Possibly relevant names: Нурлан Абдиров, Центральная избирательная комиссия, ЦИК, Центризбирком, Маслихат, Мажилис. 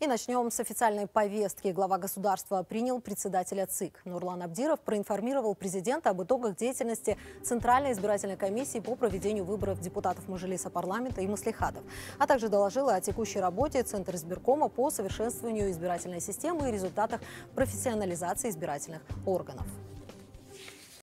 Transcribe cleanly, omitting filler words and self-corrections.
И начнем с официальной повестки. Глава государства принял председателя ЦИК. Нурлан Абдиров проинформировал президента об итогах деятельности Центральной избирательной комиссии по проведению выборов депутатов Мажилиса парламента и Маслихатов, а также доложил о текущей работе Центризбиркома по совершенствованию избирательной системы и результатах профессионализации избирательных органов.